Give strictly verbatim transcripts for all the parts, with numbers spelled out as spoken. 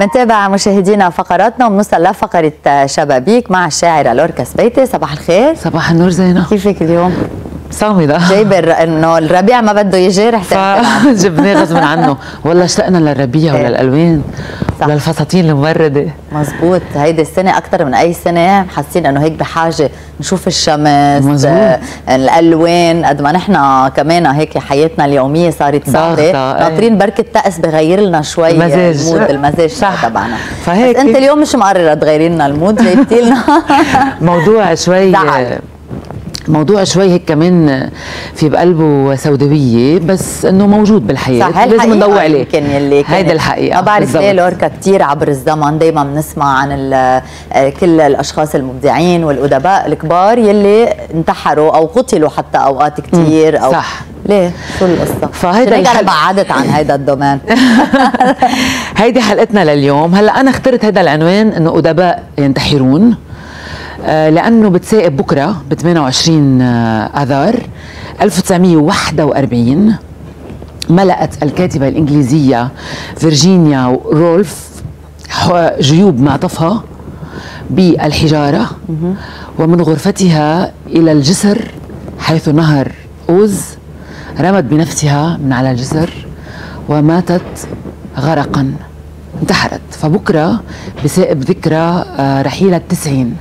بنتابع مشاهدينا فقراتنا وبنوصل لفقره شبابيك مع الشاعره لوركا سبيتي. صباح الخير. صباح النور زينب. كيفك اليوم؟ صامي ده جايب انه الربيع ما بده يجي رحتى جبناه غصب عنه. والله اشتقنا للربيع وللالوان وللفساتين المورده. مظبوط، هيدي السنه اكثر من اي سنه حاسين انه هيك بحاجه نشوف الشمس. مزبوط. الالوان قد ما نحن كمان هيك حياتنا اليوميه صارت صعبه، ناطرين بركه الطقس بغير لنا شوي المزاج، المود المزاج تبعنا. فهيك انت اليوم مش مقرره تغيري لنا المود، جايبتي لنا موضوع شوي دعم. موضوع شوي هيك كمان في بقلبه سوداويه، بس انه موجود بالحياه. صح، لازم نضوي عليه. هيدي الحقيقه. ما بعرف ليه لوركا كثير عبر الزمن دائما بنسمع عن كل الاشخاص المبدعين والادباء الكبار يلي انتحروا او قتلوا حتى اوقات كثير. أو صح، ليه؟ شو القصه؟ فهيدا انا بعدت عن هيدا الدومين. هيدي حلقتنا لليوم. هلا انا اخترت هذا العنوان، انه ادباء ينتحرون، لأنه بتساقب بكرة ب ثمانية وعشرين آذار ألف وتسعمية وواحد وأربعين ملأت الكاتبة الإنجليزية فيرجينيا وولف جيوب معطفها بالحجارة، ومن غرفتها إلى الجسر حيث نهر أوز رمت بنفسها من على الجسر وماتت غرقا، انتحرت. فبكرة بساقب ذكرى رحيلة التسعين.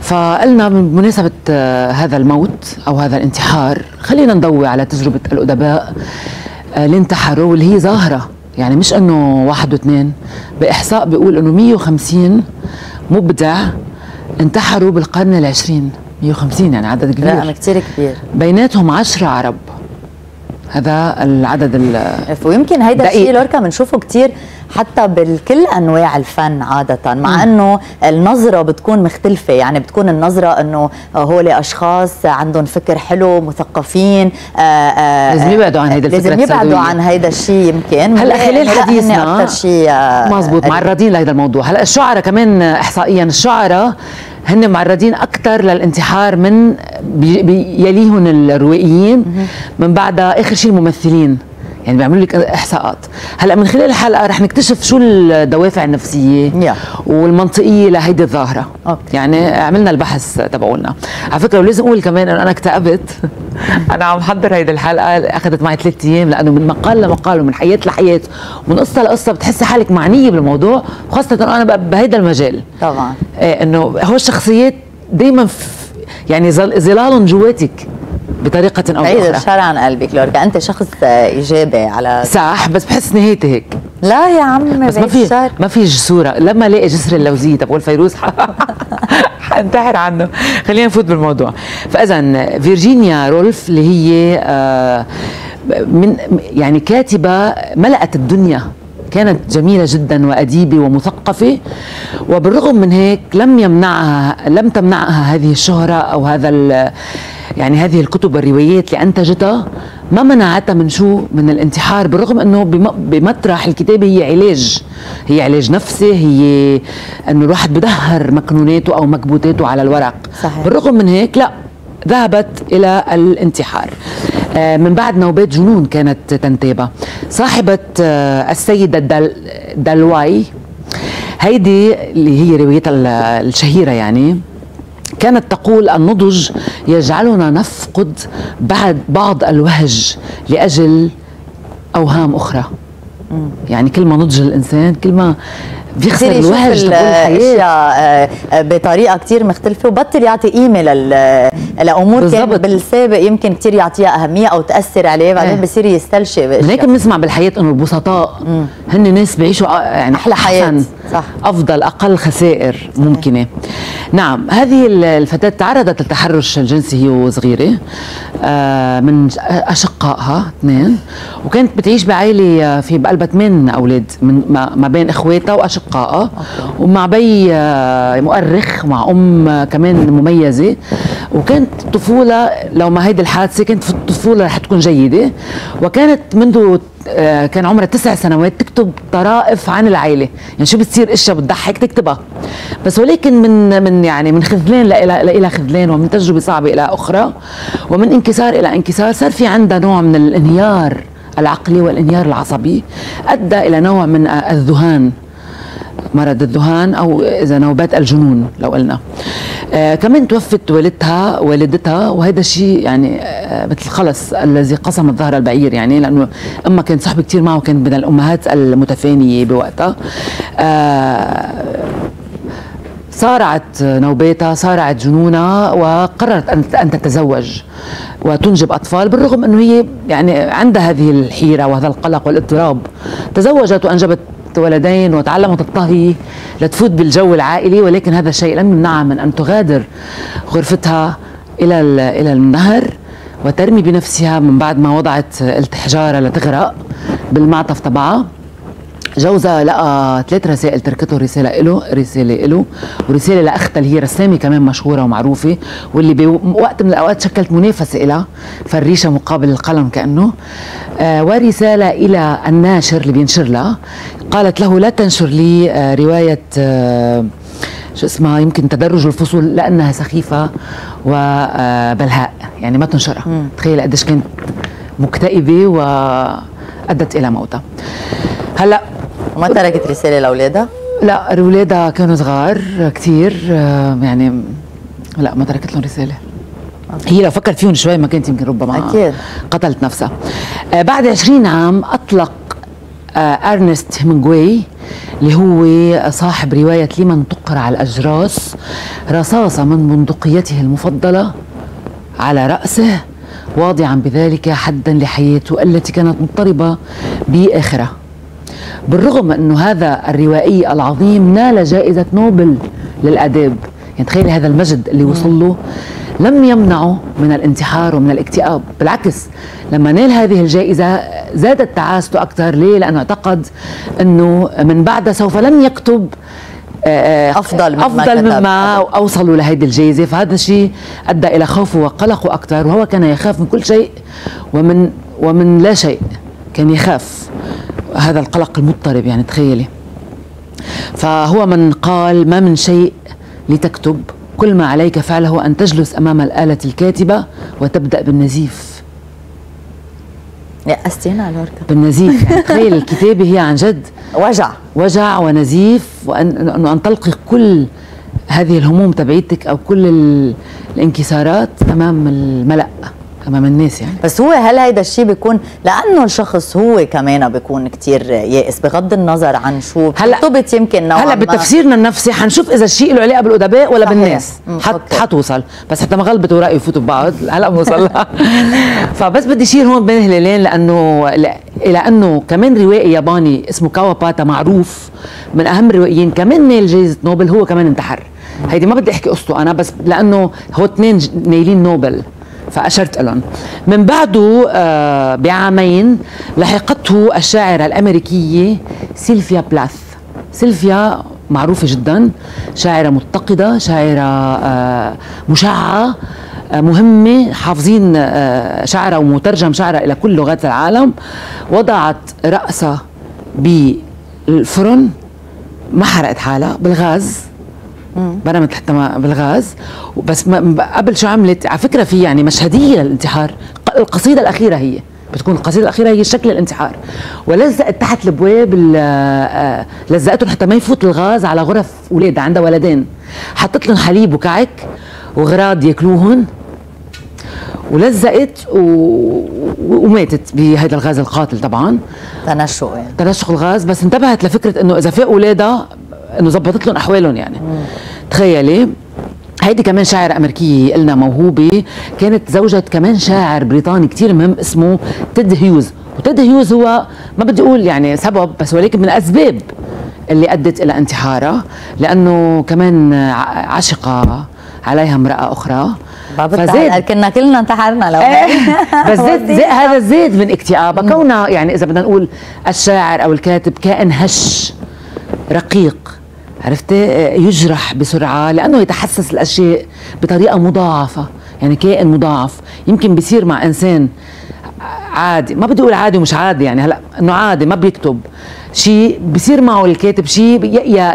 فقلنا بمناسبة هذا الموت أو هذا الانتحار خلينا نضوي على تجربة الأدباء اللي انتحروا، واللي هي ظاهرة، يعني مش أنه واحد واثنين. بإحصاء بيقول أنه مية وخمسين مبدع انتحروا بالقرن العشرين. مية وخمسين يعني عدد كبير، رقم كتير كبير، بيناتهم عشرة عرب. هذا العدد الدقيق. ويمكن هيدا الشيء لوركا بنشوفه كثير حتى بكل انواع الفن عاده، مع انه النظره بتكون مختلفه، يعني بتكون النظره انه هول اشخاص عندهم فكر حلو، مثقفين، آآ آآ لازم يبعدوا عن هيدا الفكره، لازم يبعدوا عن هيدا الشيء. يمكن هلا خلال حديثنا اكثر شيء مضبوط معرضين لهذا الموضوع. هلا الشعراء كمان احصائيا الشعراء هن معرضين اكثر للانتحار من بيليهم الروائيين، من بعدها اخر شيء الممثلين، يعني بيعملوا لك احصاءات. هلا من خلال الحلقه رح نكتشف شو الدوافع النفسيه yeah. والمنطقيه لهيدي الظاهره. okay. يعني عملنا البحث تبعولنا على فكره. ولازم اقول كمان انه انا اكتئبت. انا عم حضر هيدي الحلقه، اخذت معي ثلاث ايام، لانه من مقال لمقال ومن حياه لحياه ومن قصه لقصه بتحسي حالك معنيه بالموضوع، خاصه انا بقى بهيدا المجال. طبعا ايه، انه هو الشخصيات دائما يعني ظلالهم جواتك بطريقة أو أخرى. بعيد الشر عن قلبك لوركا، أنت شخص إيجابي على. صح، بس بحس نهايتي هيك. لا يا عمي، بس ما في ما في جسورة. لما ألاقي جسر اللوزية تبع الفيروز حانتحر عنه. خلينا نفوت بالموضوع. فإذا فيرجينيا رولف اللي هي من يعني كاتبة ملأت الدنيا، كانت جميلة جدا وأديبة ومثقفة، وبالرغم من هيك لم يمنعها لم تمنعها هذه الشهرة أو هذا يعني هذه الكتب والروايات اللي أنتجتها ما منعتها من شو؟ من الانتحار، بالرغم أنه بمطرح الكتابة هي علاج، هي علاج نفسي، هي أنه الواحد بدهر مكنوناته أو مكبوتاته على الورق. صحيح. بالرغم من هيك لا، ذهبت إلى الانتحار من بعد نوبات جنون كانت تنتابها. صاحبة السيدة دل دلواي هيدي اللي هي روايتها الشهيرة، يعني كانت تقول: النضج يجعلنا نفقد بعد بعض الوهج لأجل أوهام أخرى. مم. يعني كل ما نضج الإنسان كل ما بيخسر الوهج لكل الحياة بطريقة كتير مختلفة، وبطل يعطي قيمة لأمور كانت بالسابق يمكن كتير يعطيها أهمية أو تأثر عليه، بعدين بصير يستلشي بأشياء. هيك بنسمع بالحياة إنه البسطاء هن ناس بيعيشوا يعني أحلى حياة، صح، أفضل، أقل خسائر ممكنة. نعم، هذه الفتاة تعرضت للتحرش الجنسي وصغيرة من أشقائها اثنين، وكانت بتعيش بعائلة في بقلبها ثمان أولاد من ما بين إخواتها وأشقائها أوكي. ومع بي مؤرخ، مع أم كمان مميزة، وكانت طفولة لو ما هيدي الحادثة كانت في الطفولة رح تكون جيدة. وكانت منذ كان عمرها تسع سنوات تكتب طرائف عن العائلة، يعني شو بتصير اشياء بتضحك تكتبها، بس ولكن من من يعني من خذلان لإلى إلى خذلان، ومن تجربة صعبة إلى أخرى، ومن انكسار إلى انكسار، صار في عندها نوع من الانهيار العقلي والانهيار العصبي أدى إلى نوع من الذهان، مرض الذهان أو إذا نوبات الجنون لو قلنا. آه كمان توفت والدتها والدتها وهذا الشيء يعني آه مثل خلص الذي قسمت ظهر البعير، يعني لأنه أمها كانت صاحبة كتير معه وكانت من الأمهات المتفانية بوقتها. آه صارعت نوباتها، صارعت جنونها، وقررت أن تتزوج وتنجب أطفال، بالرغم أنه هي يعني عندها هذه الحيرة وهذا القلق والاضطراب. تزوجت وأنجبت ولدين وتعلمت الطهي لتفوت بالجو العائلي، ولكن هذا الشيء لم يمنعها من أن تغادر غرفتها إلى إلى النهر وترمي بنفسها من بعد ما وضعت الحجارة لتغرق بالمعطف تبعها. جوزها لقى ثلاث رسائل تركته، رسالة إله، رسالة إله، ورسالة لأختها اللي هي رسامة كمان مشهورة ومعروفة، واللي بوقت من الأوقات شكلت منافسة إلها، فريشة مقابل القلم كأنه. آه ورسالة إلى الناشر اللي بينشر لها، قالت له لا تنشر لي آه رواية آه شو اسمها يمكن تدرج الفصول لأنها سخيفة وبلهاء، يعني ما تنشرها. تخيل قديش كانت مكتئبة وأدت إلى موتها. هلا ما تركت رسالة لأولادها؟ لا، أولادها كانوا صغار كثير، يعني لا ما تركت لهم رسالة. هي لو فكرت فيهم شوي ما كانت يمكن ربما أكيد قتلت نفسها. بعد عشرين عام أطلق أرنست هيمنغواي اللي هو صاحب رواية لمن تقرع الأجراس رصاصة من بندقيته المفضلة على رأسه، واضعا بذلك حدا لحياته التي كانت مضطربة بآخرة، بالرغم أنه هذا الروائي العظيم نال جائزة نوبل للأداب. يعني تخيل هذا المجد اللي وصل له لم يمنعه من الانتحار ومن الاكتئاب، بالعكس لما نال هذه الجائزة زادت تعاسته أكثر. ليه؟ لأنه اعتقد أنه من بعد سوف لن يكتب أفضل مما, أفضل مما أوصلوا لهذه الجائزة، فهذا الشيء أدى إلى خوفه وقلقه أكثر، وهو كان يخاف من كل شيء ومن, ومن لا شيء، كان يخاف هذا القلق المضطرب. يعني تخيلي، فهو من قال ما من شيء لتكتب، كل ما عليك فعله أن تجلس أمام الآلة الكاتبة وتبدأ بالنزيف. يأستينا على لوركا بالنزيف، يعني تخيل الكتابة هي عن جد وجع وجع ونزيف، وأنه أن تلقي كل هذه الهموم تبعيتك أو كل الانكسارات أمام الملأ، امام الناس. يعني بس هو هل هيدا الشيء بيكون لانه الشخص هو كمان بيكون كثير يائس بغض النظر عن شو بترتبط يمكن نوعا ما؟ هلا بتفسيرنا النفسي حنشوف اذا الشيء له علاقه بالادباء ولا صحيح. بالناس حت حتوصل، بس حتى ما غلبت وراي يفوتوا ببعض هلا بنوصل لها. فبس بدي اشير هون بين هلالين، لانه الى انه كمان روائي ياباني اسمه كاواباتا معروف من اهم الروائيين، كمان نال جائزه نوبل، هو كمان انتحر. هيدي ما بدي احكي قصته انا، بس لانه هو اثنين نايلين نوبل فأشرت لهم. من بعده آه بعامين لحقته الشاعرة الأمريكية سيلفيا بلاث. سيلفيا معروفة جدا، شاعرة متقدة، شاعرة آه مشعة، آه مهمة، حافظين آه شعرها ومترجم شعرها إلى كل لغات العالم. وضعت رأسها بالفرن، ما حرقت حالها، بالغاز، برمت حتى ما بالغاز. بس ما قبل شو عملت؟ على فكره في يعني مشهديه للانتحار، القصيده الاخيره هي بتكون القصيده الاخيره هي شكل الانتحار، ولزقت تحت البواب، لزقتهم حتى ما يفوت الغاز على غرف اولادها، عندها ولدين، حطت لهم حليب وكعك وغراض ياكلوهن، ولزقت و... وماتت بهذا الغاز القاتل. طبعا تنشق، يعني تنشق الغاز، بس انتبهت لفكره انه اذا فاق اولادها انه ظبطت لهم احوالهم. يعني تخيلي، هيدي كمان شاعره امريكيه قلنا موهوبه، كانت زوجة كمان شاعر بريطاني كثير مهم اسمه تيد هيوز. وتيد هيوز هو ما بدي اقول يعني سبب، بس ولكن من الاسباب اللي ادت الى انتحارها، لانه كمان عشق عليها امراه اخرى، فزاد كنا كلنا انتحرنا لو بس زاد هذا زاد من اكتئابها، كونها يعني اذا بدنا نقول الشاعر او الكاتب كائن هش رقيق، عرفتي، يجرح بسرعة لأنه يتحسس الأشياء بطريقة مضاعفة، يعني كائن مضاعف. يمكن بيصير مع إنسان عادي، ما بدي أقول عادي ومش عادي، يعني هلأ إنه عادي ما بيكتب، شيء بصير معه الكاتب شيء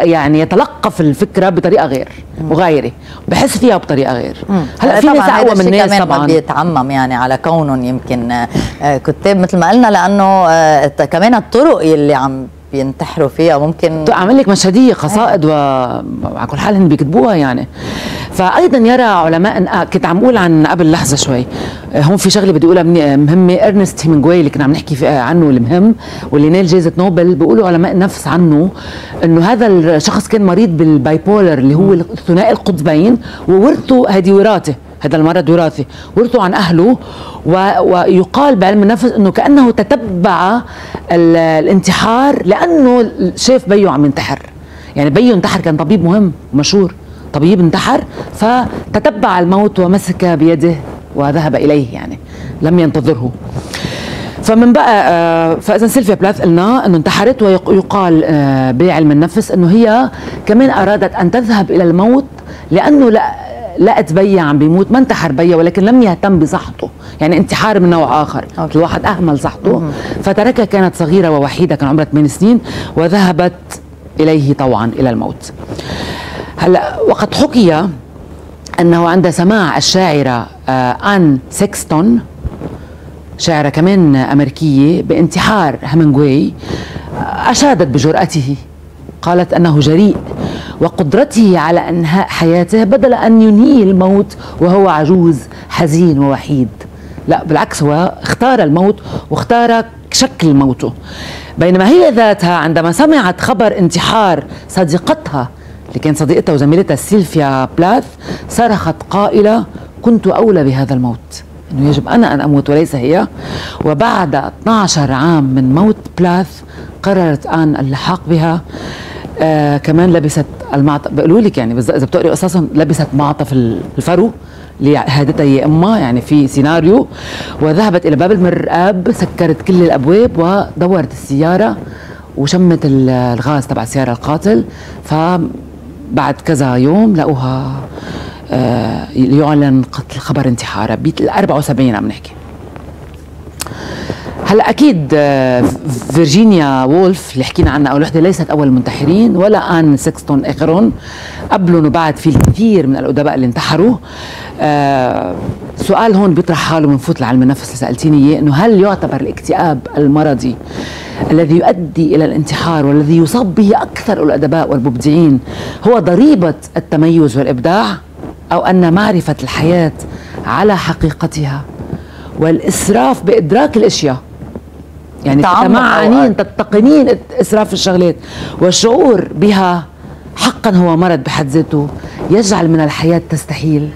يعني يتلقف الفكره بطريقه غير وغيره، بحس فيها بطريقه غير. هلا في ناس اقوى من ناس طبعا، بيتعمم يعني على كونهم يمكن كتاب مثل ما قلنا، لانه كمان الطرق اللي عم بينتحروا فيها ممكن عامل لك مشهديه قصائد وعلى كل حال هن بيكتبوها يعني. فايضا يرى علماء، كنت عم اقول عن قبل لحظه شوي، هون في شغله بدي اقولها مهمه. ارنست هيمنجواي اللي كنا عم نحكي عنه المهم واللي نال جائزه نوبل، بيقولوا علماء النفس عنه انه هذا الشخص كان مريض بالبايبولر اللي هو ثنائي القطبين، وورثه هذه وراثه، هذا المرض وراثي ورثه عن أهله. ويقال بعلم النفس أنه كأنه تتبع الانتحار لأنه شاف بيه عم ينتحر، يعني بيه انتحر، كان طبيب مهم مشهور، طبيب انتحر فتتبع الموت ومسك بيده وذهب إليه، يعني لم ينتظره. فمن بقى فاذا سيلفيا بلاث قلنا انه انتحرت، ويقال بعلم النفس انه هي كمان أرادت أن تذهب إلى الموت لأنه لا لقت بيا عم بيموت، ما انتحر بيا ولكن لم يهتم بصحته، يعني انتحار من نوع آخر. أوكي. الواحد أهمل صحته فتركها، كانت صغيرة ووحيدة، كان عمرها ثمان سنين وذهبت إليه طوعا إلى الموت. هلا وقد حكي أنه عند سماع الشاعرة آن سيكستون، شاعرة كمان أمريكية، بانتحار هيمنجواي أشادت بجرأته، قالت أنه جريء وقدرته على إنهاء حياته بدل أن ينهيه الموت وهو عجوز حزين ووحيد. لا بالعكس، هو اختار الموت واختار شكل موته. بينما هي ذاتها عندما سمعت خبر انتحار صديقتها اللي كانت صديقتها وزميلتها سيلفيا بلاث، صرخت قائلة: كنت أولى بهذا الموت، إنه يجب أنا أن أموت وليس هي. وبعد اثني عشر عام من موت بلاث قررت آن اللحاق بها. آه كمان لبست المعطف، بقولوا لك يعني اذا بتقري قصصهم لبست معطف الفرو اللي هادتها يا امها، يعني في سيناريو. وذهبت الى باب المرآب، سكرت كل الابواب ودورت السياره وشمت الغاز تبع السياره القاتل. فبعد كذا يوم لقوها آه يعلن قتل خبر انتحارها بيت أربعة وسبعين عم نحكي. هلا اكيد فيرجينيا وولف اللي حكينا عنها اول وحده ليست اول المنتحرين، ولا ان سيكستون اخرون، قبلهم وبعد في الكثير من الادباء اللي انتحروا. أه سؤال هون بيطرح حاله ونفوت لعلم النفس اللي سالتيني اياه، انه هل يعتبر الاكتئاب المرضي الذي يؤدي الى الانتحار والذي يصاب به اكثر الادباء والمبدعين هو ضريبه التميز والابداع، او ان معرفه الحياه على حقيقتها والاسراف بادراك الاشياء، يعني تتمعنين تتقنين اسراف الشغلات والشعور بها حقا هو مرض بحد ذاته يجعل من الحياه تستحيل؟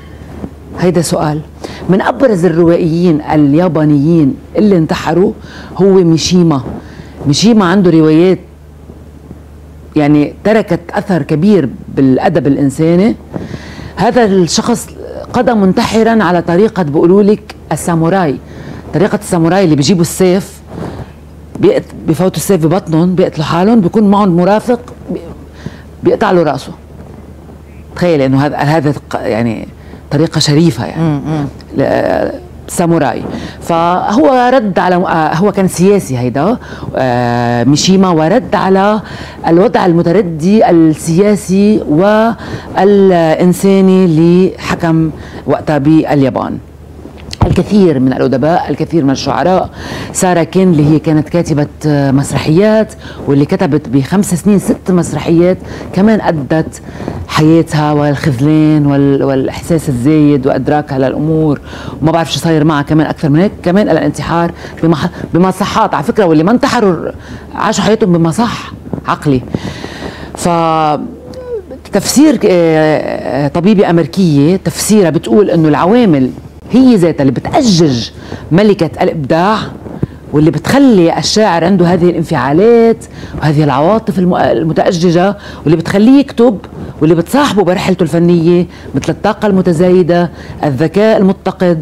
هيدا سؤال. من ابرز الروائيين اليابانيين اللي انتحروا هو ميشيما. ميشيما عنده روايات يعني تركت اثر كبير بالادب الانساني. هذا الشخص قضى منتحرا على طريقه، بيقولوا لك الساموراي، طريقه الساموراي اللي بيجيبوا السيف بفوتوا السيف ببطنهم بيقتلوا حالهم، بيكون معهم مرافق بيقطع له راسه. تخيل انه هذا هذا يعني طريقه شريفه يعني ساموراي. فهو رد على، هو كان سياسي هيدا ميشيما، ورد على الوضع المتردي السياسي والانساني اللي حكم وقتها باليابان. الكثير من الأدباء، الكثير من الشعراء، سارة كين اللي هي كانت كاتبة مسرحيات واللي كتبت بخمس سنين ست مسرحيات، كمان أدت حياتها والخذلان والإحساس الزايد وإدراكها للأمور وما بعرف شو صاير معها، كمان أكثر من هيك كمان الانتحار بمصحات. على فكرة واللي ما انتحروا عاشوا حياتهم بمصح عقلي. ف تفسير طبيبة أمريكية تفسيرها بتقول إنه العوامل هي ذاتها اللي بتأجج ملكة الإبداع واللي بتخلي الشاعر عنده هذه الانفعالات وهذه العواطف المتأججة، واللي بتخليه يكتب واللي بتصاحبه برحلته الفنية، مثل الطاقة المتزايدة، الذكاء المتقد،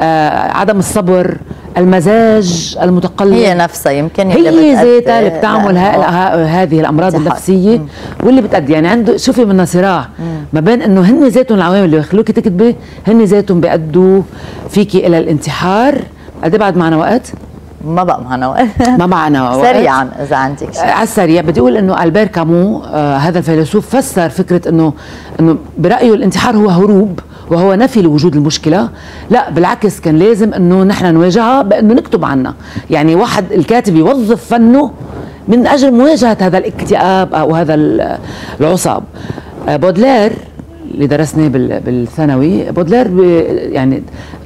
آه، عدم الصبر، المزاج المتقلب. هي نفسها يمكن هي ذاتها اللي بتعمل هذه الامراض النفسيه مم. واللي بتأدي يعني عنده. شوفي منها صراع ما بين انه هن ذاتهم العوامل اللي بيخلوكي تكتبي، هن ذاتهم بيأدوا فيكي الى الانتحار. قد ايه بعد معنا وقت؟ ما بقى معنا وقت ما معنا وقت سريعا اذا عندك شيء على السريع بدي اقول انه ألبير كامو آه هذا الفيلسوف فسر فكره انه انه برايه الانتحار هو هروب وهو نفي لوجود المشكله، لا بالعكس كان لازم انه نحن نواجهها بانه نكتب عنها، يعني واحد الكاتب يوظف فنه من اجل مواجهه هذا الاكتئاب او هذا العصاب. آه بودلير اللي درسناه بالثانوي، بودلير يعني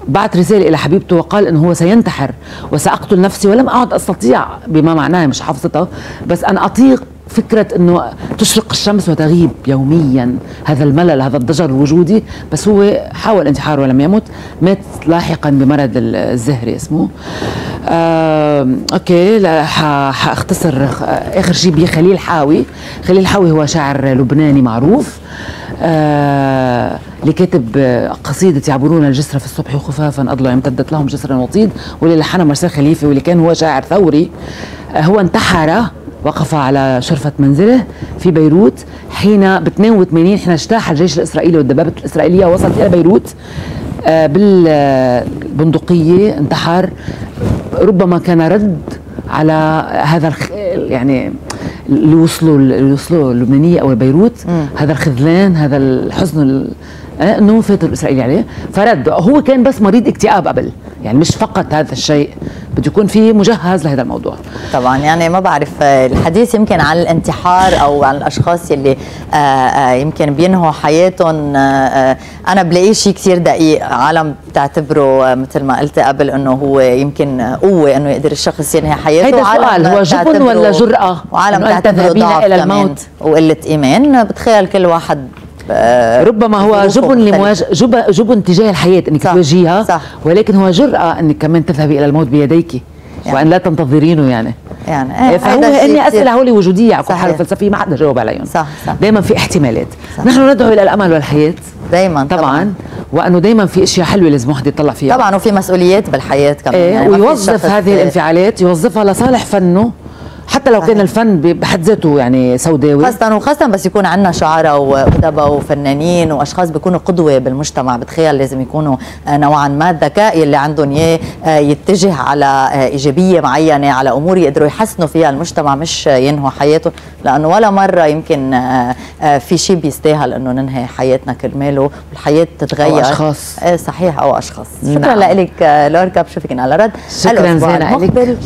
بعت رسالة إلى حبيبته وقال أنه هو سينتحر وسأقتل نفسي ولم أعد أستطيع، بما معناه مش حافظتها، بس أن أطيق فكرة أنه تشرق الشمس وتغيب يوميا، هذا الملل، هذا الضجر الوجودي، بس هو حاول انتحار ولم يمت، مات لاحقا بمرض الزهري اسمه. آه، أوكي لا حاختصر آخر شيء بخليل حاوي. خليل حاوي هو شاعر لبناني معروف، آه لكاتب قصيدة يعبرون الجسر في الصبح خفافا أضلع امتدت لهم جسرا وطيد، واللي لحنها مرسيل خليفة، واللي كان هو شاعر ثوري. آه هو انتحر، وقف على شرفة منزله في بيروت حين ب اثنين وثمانين حين اجتاح الجيش الإسرائيلي والدبابة الإسرائيلية وصلت إلى بيروت آه بالبندقية، انتحر. ربما كان رد على هذا الخ... يعني اللي وصلوا اللي وصلوا اللبنانيه او بيروت، هذا الخذلان، هذا الحزن انه فات الاسرائيلي عليه، فرد. هو كان بس مريض اكتئاب قبل، يعني مش فقط هذا الشيء، بده يكون في مجهز لهذا الموضوع. طبعا يعني ما بعرف، الحديث يمكن عن الانتحار او عن الاشخاص اللي آآ آآ يمكن بينهوا حياتهم، انا بلاقيه شيء كثير دقيق، عالم بتعتبره مثل ما قلت قبل انه هو يمكن قوه انه يقدر الشخص ينهي حياته، هيدا السؤال هو جبن ولا جرأه؟ وعالم بتعتبره ضعف الى الموت وقله ايمان، بتخيل كل واحد ربما هو جبن لمواجه جبن تجاه الحياه انك تواجهيها، ولكن هو جرأه انك كمان تذهبي الى الموت بيديك يعني، وان لا تنتظرينه يعني يعني ايه. فهو اني اسئله هولي وجوديه على كل حاله فلسفيه ما حدا جاوب عليهم، صح صح. دائما في احتمالات، صح. نحن ندعو الى الامل والحياه دائما طبعا, طبعاً. وانه دائما في اشياء حلوه لازم واحد يطلع فيها طبعا، وفي مسؤوليات بالحياه كمان ايه يعني، ويوظف هذه الانفعالات يوظفها لصالح فنه حتى لو كان الفن بحد ذاته يعني سوداوي، خاصة وخاصة بس يكون عندنا شعراء وأدباء وفنانين وأشخاص بيكونوا قدوة بالمجتمع، بتخيل لازم يكونوا نوعا ما الذكاء اللي عندهم إياه يتجه على إيجابية معينة، على أمور يقدروا يحسنوا فيها المجتمع، مش ينهوا حياته، لأنه ولا مرة يمكن في شيء بيستاهل إنه ننهي حياتنا كرماله، والحياة تتغير، أو أشخاص صحيح أو أشخاص. شكرا نعم. لك لوركا، بشوفك على رد. شكرا زينة لك.